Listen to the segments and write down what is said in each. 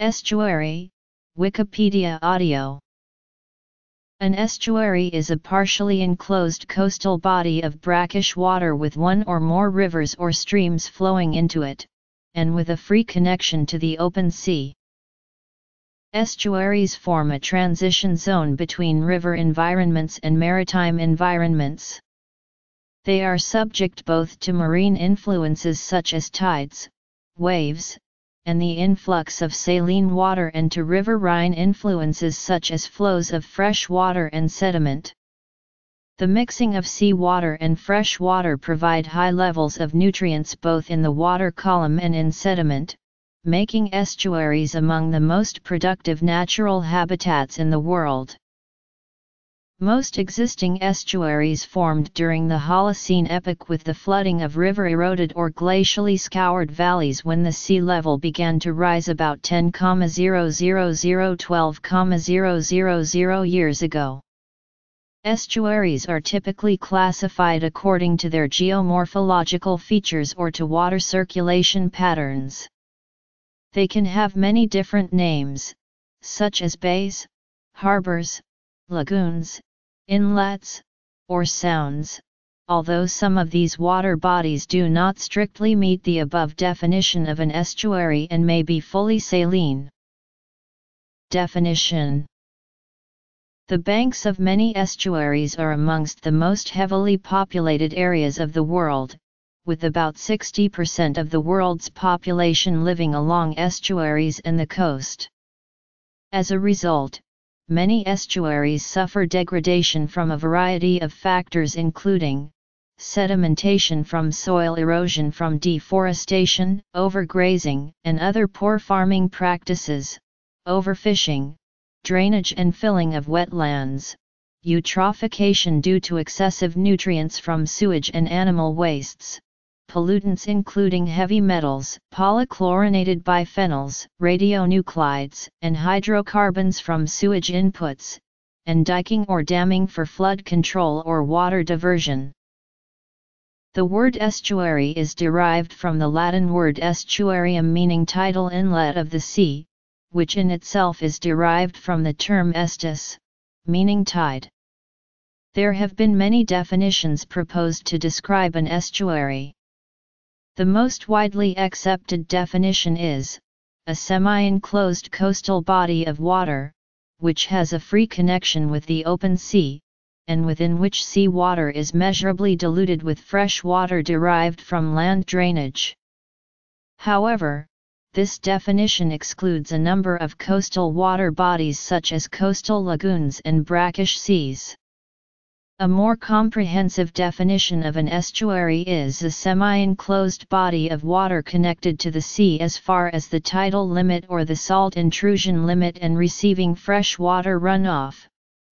Estuary, Wikipedia Audio. An estuary is a partially enclosed coastal body of brackish water with one or more rivers or streams flowing into it, and with a free connection to the open sea. Estuaries form a transition zone between river environments and maritime environments. They are subject both to marine influences such as tides, waves, and the influx of saline water, and to riverine influences such as flows of fresh water and sediment. The mixing of seawater and fresh water provide high levels of nutrients both in the water column and in sediment, making estuaries among the most productive natural habitats in the world. Most existing estuaries formed during the Holocene epoch with the flooding of river-eroded or glacially scoured valleys when the sea level began to rise about 10,000–12,000 years ago. Estuaries are typically classified according to their geomorphological features or to water circulation patterns. They can have many different names, such as bays, harbors, lagoons, inlets, or sounds, although some of these water bodies do not strictly meet the above definition of an estuary and may be fully saline. Definition: the banks of many estuaries are amongst the most heavily populated areas of the world, with about 60% of the world's population living along estuaries and the coast. As a result, many estuaries suffer degradation from a variety of factors including sedimentation from soil erosion from deforestation, overgrazing and other poor farming practices, overfishing, drainage and filling of wetlands, eutrophication due to excessive nutrients from sewage and animal wastes, pollutants including heavy metals, polychlorinated biphenyls, radionuclides, and hydrocarbons from sewage inputs, and diking or damming for flood control or water diversion. The word estuary is derived from the Latin word estuarium, meaning tidal inlet of the sea, which in itself is derived from the term estus, meaning tide. There have been many definitions proposed to describe an estuary. The most widely accepted definition is a semi-enclosed coastal body of water, which has a free connection with the open sea, and within which seawater is measurably diluted with fresh water derived from land drainage. However, this definition excludes a number of coastal water bodies such as coastal lagoons and brackish seas. A more comprehensive definition of an estuary is a semi-enclosed body of water connected to the sea as far as the tidal limit or the salt intrusion limit and receiving freshwater runoff.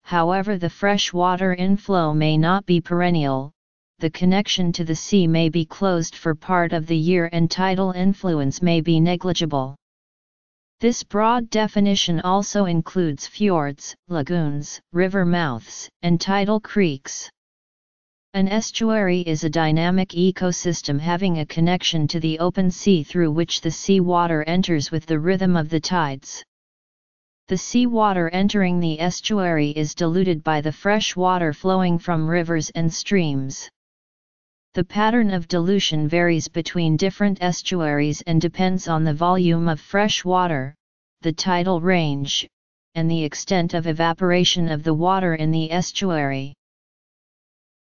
However, the freshwater inflow may not be perennial, the connection to the sea may be closed for part of the year and tidal influence may be negligible. This broad definition also includes fjords, lagoons, river mouths, and tidal creeks. An estuary is a dynamic ecosystem having a connection to the open sea through which the seawater enters with the rhythm of the tides. The seawater entering the estuary is diluted by the fresh water flowing from rivers and streams. The pattern of dilution varies between different estuaries and depends on the volume of fresh water, the tidal range, and the extent of evaporation of the water in the estuary.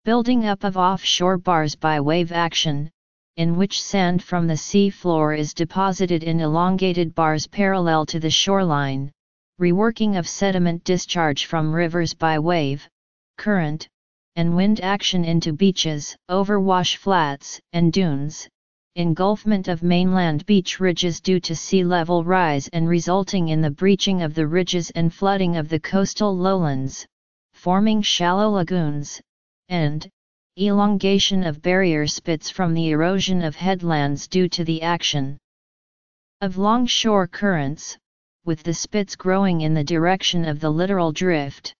Building up of offshore bars by wave action, in which sand from the seafloor is deposited in elongated bars parallel to the shoreline, reworking of sediment discharge from rivers by wave, current, and wind action into beaches, overwash flats, and dunes, engulfment of mainland beach ridges due to sea level rise and resulting in the breaching of the ridges and flooding of the coastal lowlands, forming shallow lagoons, and elongation of barrier spits from the erosion of headlands due to the action of longshore currents, with the spits growing in the direction of the littoral drift.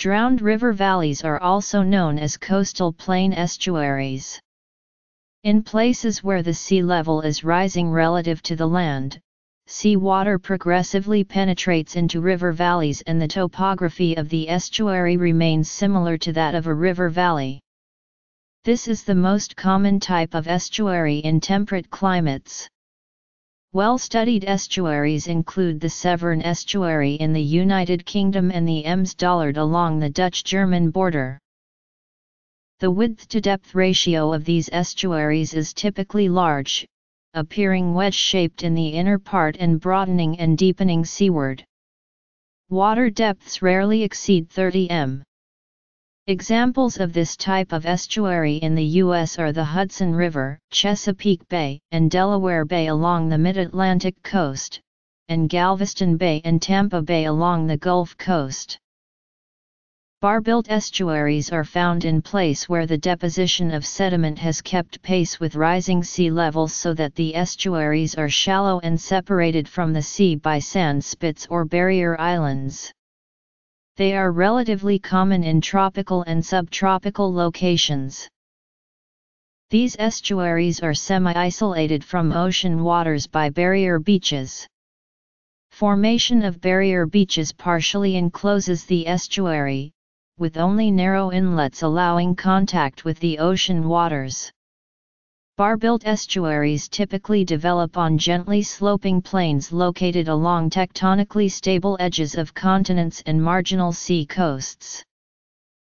Drowned river valleys are also known as coastal plain estuaries. In places where the sea level is rising relative to the land, seawater progressively penetrates into river valleys, and the topography of the estuary remains similar to that of a river valley. This is the most common type of estuary in temperate climates. Well-studied estuaries include the Severn Estuary in the United Kingdom and the Ems Dollard along the Dutch-German border. The width-to-depth ratio of these estuaries is typically large, appearing wedge-shaped in the inner part and broadening and deepening seaward. Water depths rarely exceed 30 m. Examples of this type of estuary in the U.S. are the Hudson River, Chesapeake Bay, and Delaware Bay along the mid-Atlantic coast, and Galveston Bay and Tampa Bay along the Gulf Coast. Bar-built estuaries are found in place where the deposition of sediment has kept pace with rising sea levels, so that the estuaries are shallow and separated from the sea by sand spits or barrier islands. They are relatively common in tropical and subtropical locations. These estuaries are semi-isolated from ocean waters by barrier beaches. Formation of barrier beaches partially encloses the estuary, with only narrow inlets allowing contact with the ocean waters. Bar-built estuaries typically develop on gently sloping plains located along tectonically stable edges of continents and marginal sea coasts.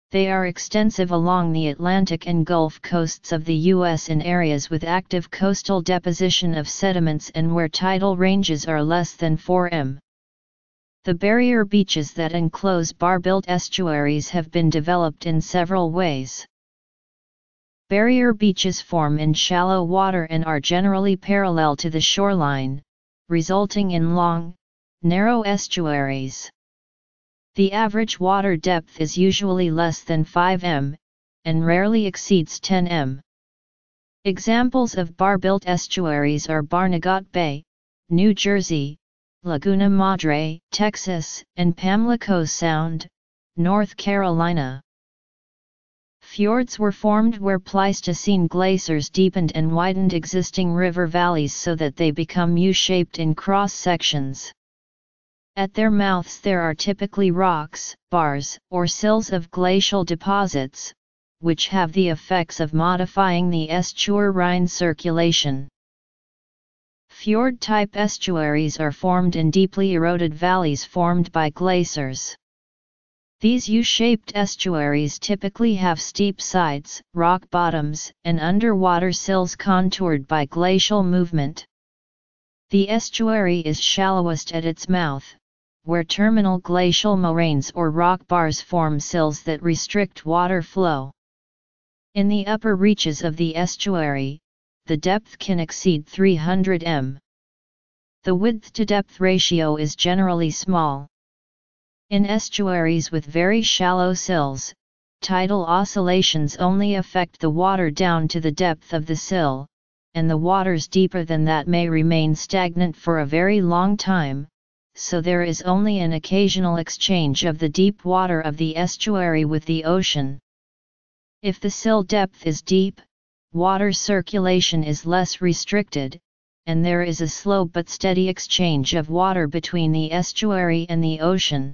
They are extensive along the Atlantic and Gulf coasts of the U.S. in areas with active coastal deposition of sediments and where tidal ranges are less than 4 m. The barrier beaches that enclose bar-built estuaries have been developed in several ways. Barrier beaches form in shallow water and are generally parallel to the shoreline, resulting in long, narrow estuaries. The average water depth is usually less than 5 m, and rarely exceeds 10 m. Examples of bar-built estuaries are Barnegat Bay, New Jersey, Laguna Madre, Texas, and Pamlico Sound, North Carolina. Fjords were formed where Pleistocene glaciers deepened and widened existing river valleys so that they become U-shaped in cross-sections. At their mouths there are typically rocks, bars, or sills of glacial deposits, which have the effects of modifying the estuarine circulation. Fjord-type estuaries are formed in deeply eroded valleys formed by glaciers. These U-shaped estuaries typically have steep sides, rock bottoms, and underwater sills contoured by glacial movement. The estuary is shallowest at its mouth, where terminal glacial moraines or rock bars form sills that restrict water flow. In the upper reaches of the estuary, the depth can exceed 300 m. The width-to-depth ratio is generally small. In estuaries with very shallow sills, tidal oscillations only affect the water down to the depth of the sill, and the waters deeper than that may remain stagnant for a very long time, so there is only an occasional exchange of the deep water of the estuary with the ocean. If the sill depth is deep, water circulation is less restricted, and there is a slow but steady exchange of water between the estuary and the ocean.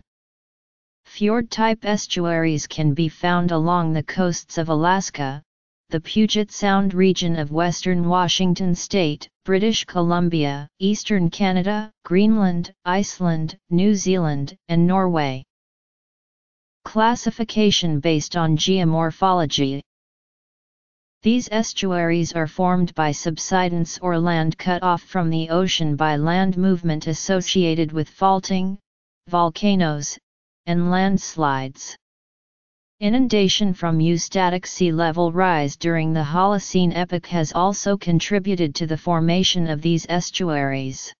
Fjord-type estuaries can be found along the coasts of Alaska, the Puget Sound region of western Washington state, British Columbia, eastern Canada, Greenland, Iceland, New Zealand, and Norway. Classification based on geomorphology. These estuaries are formed by subsidence or land cut off from the ocean by land movement associated with faulting, volcanoes, and landslides. Inundation from eustatic sea level rise during the Holocene epoch has also contributed to the formation of these estuaries.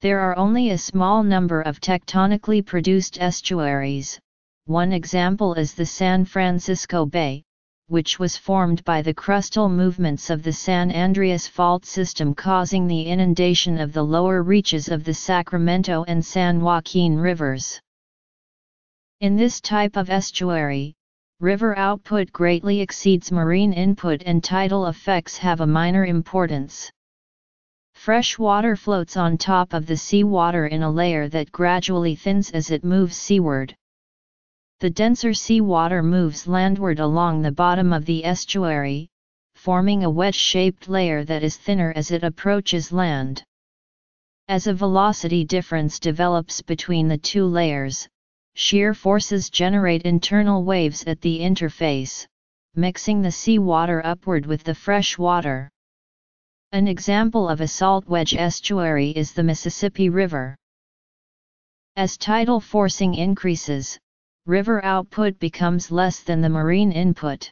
There are only a small number of tectonically produced estuaries. One example is the San Francisco Bay, which was formed by the crustal movements of the San Andreas Fault system causing the inundation of the lower reaches of the Sacramento and San Joaquin rivers. In this type of estuary, river output greatly exceeds marine input and tidal effects have a minor importance. Fresh water floats on top of the sea water in a layer that gradually thins as it moves seaward. The denser sea water moves landward along the bottom of the estuary, forming a wedge-shaped layer that is thinner as it approaches land. As a velocity difference develops between the two layers, shear forces generate internal waves at the interface, mixing the sea water upward with the fresh water. An example of a salt wedge estuary is the Mississippi River. As tidal forcing increases, river output becomes less than the marine input.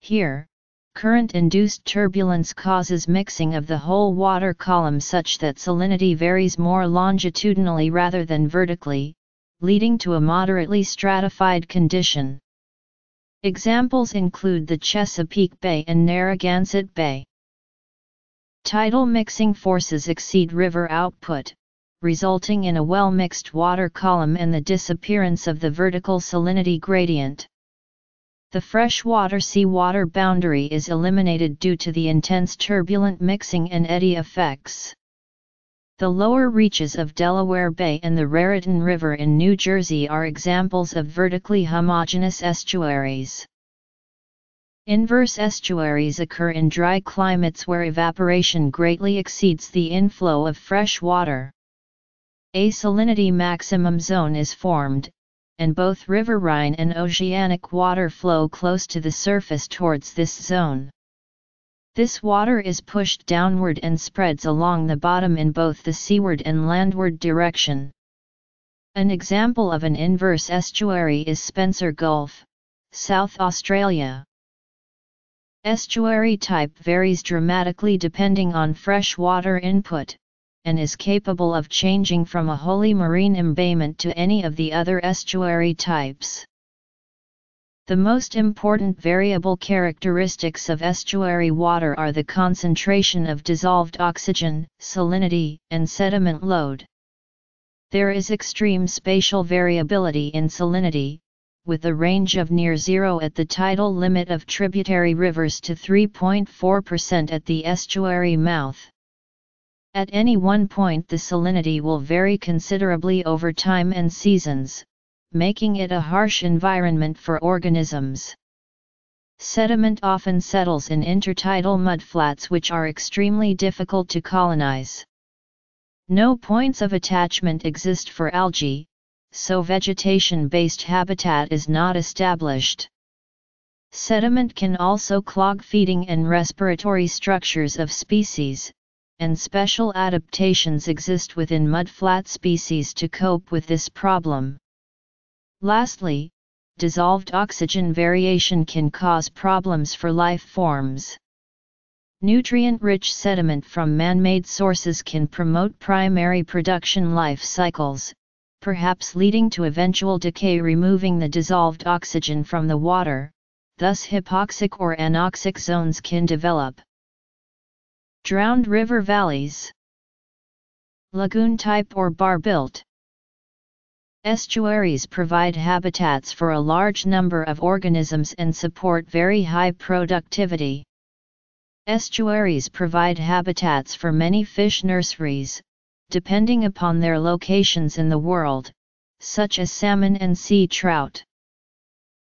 Here, current-induced turbulence causes mixing of the whole water column such that salinity varies more longitudinally rather than vertically, leading to a moderately stratified condition. Examples include the Chesapeake Bay and Narragansett Bay. Tidal mixing forces exceed river output, resulting in a well-mixed water column and the disappearance of the vertical salinity gradient. The freshwater seawater boundary is eliminated due to the intense turbulent mixing and eddy effects. The lower reaches of Delaware Bay and the Raritan River in New Jersey are examples of vertically homogeneous estuaries. Inverse estuaries occur in dry climates where evaporation greatly exceeds the inflow of fresh water. A salinity maximum zone is formed, and both riverine and oceanic water flow close to the surface towards this zone. This water is pushed downward and spreads along the bottom in both the seaward and landward direction. An example of an inverse estuary is Spencer Gulf, South Australia. Estuary type varies dramatically depending on freshwater input, and is capable of changing from a wholly marine embayment to any of the other estuary types. The most important variable characteristics of estuary water are the concentration of dissolved oxygen, salinity, and sediment load. There is extreme spatial variability in salinity, with a range of near zero at the tidal limit of tributary rivers to 3.4% at the estuary mouth. At any one point the salinity will vary considerably over time and seasons, making it a harsh environment for organisms. Sediment often settles in intertidal mudflats which are extremely difficult to colonize. No points of attachment exist for algae, so vegetation-based habitat is not established. Sediment can also clog feeding and respiratory structures of species, and special adaptations exist within mudflat species to cope with this problem. Lastly, dissolved oxygen variation can cause problems for life forms. Nutrient-rich sediment from man-made sources can promote primary production life cycles, perhaps leading to eventual decay, removing the dissolved oxygen from the water, thus hypoxic or anoxic zones can develop. Drowned river valleys. Lagoon type or bar-built. Estuaries provide habitats for a large number of organisms and support very high productivity. Estuaries provide habitats for many fish nurseries, depending upon their locations in the world, such as salmon and sea trout.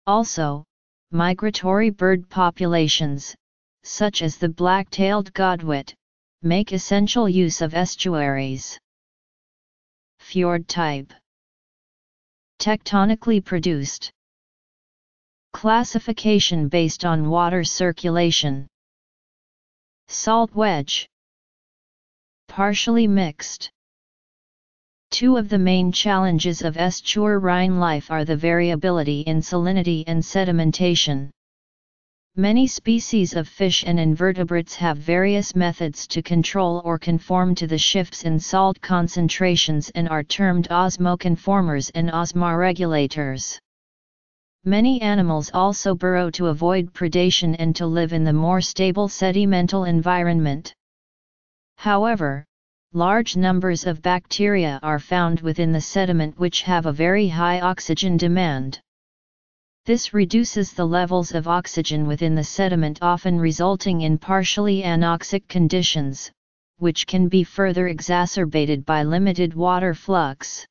Also, migratory bird populations, such as the black-tailed godwit, make essential use of estuaries. Fjord type. Tectonically produced. Classification based on water circulation. Salt wedge. Partially mixed. Two of the main challenges of estuarine life are the variability in salinity and sedimentation. Many species of fish and invertebrates have various methods to control or conform to the shifts in salt concentrations and are termed osmoconformers and osmoregulators. Many animals also burrow to avoid predation and to live in the more stable sedimental environment. However, large numbers of bacteria are found within the sediment which have a very high oxygen demand. This reduces the levels of oxygen within the sediment, often resulting in partially anoxic conditions, which can be further exacerbated by limited water flux.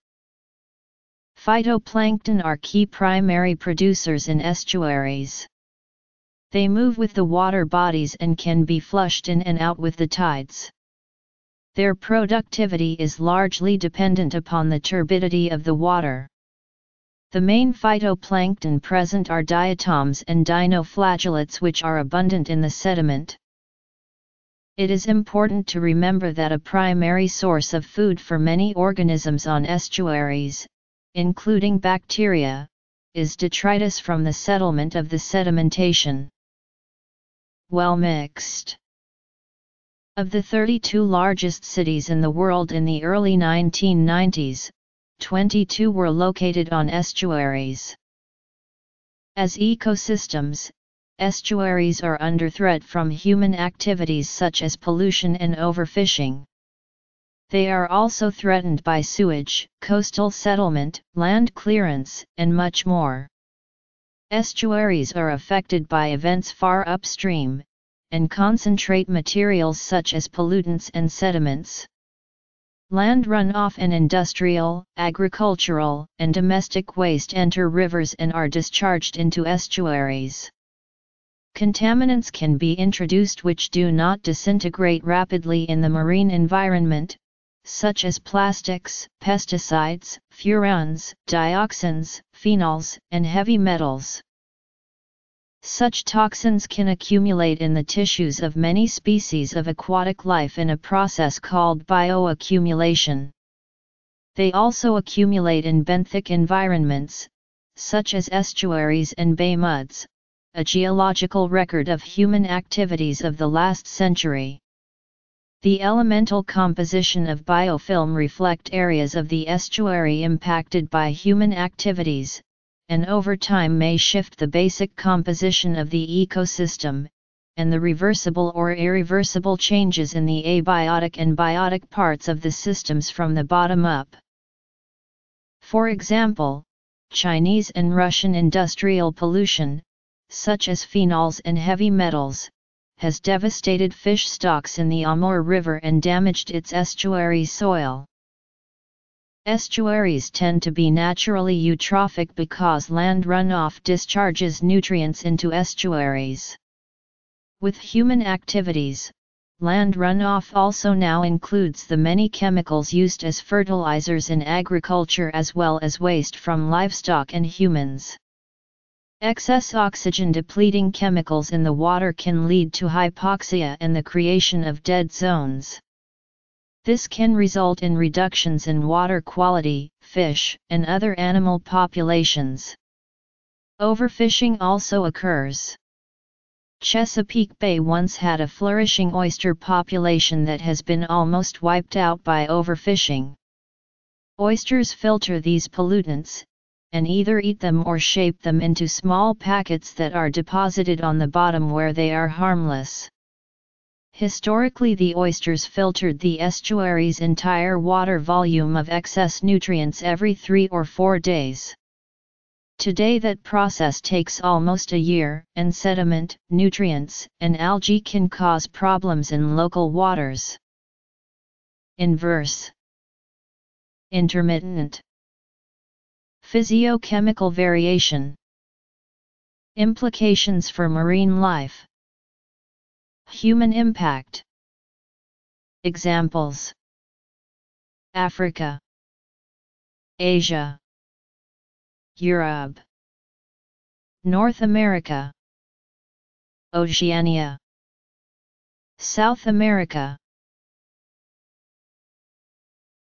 Phytoplankton are key primary producers in estuaries. They move with the water bodies and can be flushed in and out with the tides. Their productivity is largely dependent upon the turbidity of the water. The main phytoplankton present are diatoms and dinoflagellates, which are abundant in the sediment. It is important to remember that a primary source of food for many organisms on estuaries, including bacteria, is detritus from the settlement of the sedimentation. Well mixed. Of the 32 largest cities in the world in the early 1990s, 22 were located on estuaries. As ecosystems, estuaries are under threat from human activities such as pollution and overfishing. They are also threatened by sewage, coastal settlement, land clearance, and much more. Estuaries are affected by events far upstream, and concentrate materials such as pollutants and sediments. Land runoff and industrial, agricultural, and domestic waste enter rivers and are discharged into estuaries. Contaminants can be introduced which do not disintegrate rapidly in the marine environment, such as plastics, pesticides, furans, dioxins, phenols, and heavy metals. Such toxins can accumulate in the tissues of many species of aquatic life in a process called bioaccumulation. They also accumulate in benthic environments, such as estuaries and bay muds, a geological record of human activities of the last century. The elemental composition of biofilm reflects areas of the estuary impacted by human activities, and over time may shift the basic composition of the ecosystem, and the reversible or irreversible changes in the abiotic and biotic parts of the systems from the bottom up. For example, Chinese and Russian industrial pollution, such as phenols and heavy metals, has devastated fish stocks in the Amur River and damaged its estuary soil. Estuaries tend to be naturally eutrophic because land runoff discharges nutrients into estuaries. With human activities, land runoff also now includes the many chemicals used as fertilizers in agriculture as well as waste from livestock and humans. Excess oxygen-depleting chemicals in the water can lead to hypoxia and the creation of dead zones. This can result in reductions in water quality, fish, and other animal populations. Overfishing also occurs. Chesapeake Bay once had a flourishing oyster population that has been almost wiped out by overfishing. Oysters filter these pollutants, and either eat them or shape them into small packets that are deposited on the bottom where they are harmless. Historically, the oysters filtered the estuary's entire water volume of excess nutrients every 3 or 4 days. Today that process takes almost a year, and sediment, nutrients, and algae can cause problems in local waters. Inverse. Intermittent. Physiochemical variation. Implications for marine life. Human impact. Examples: Africa, Asia, Europe, North America, Oceania, South America.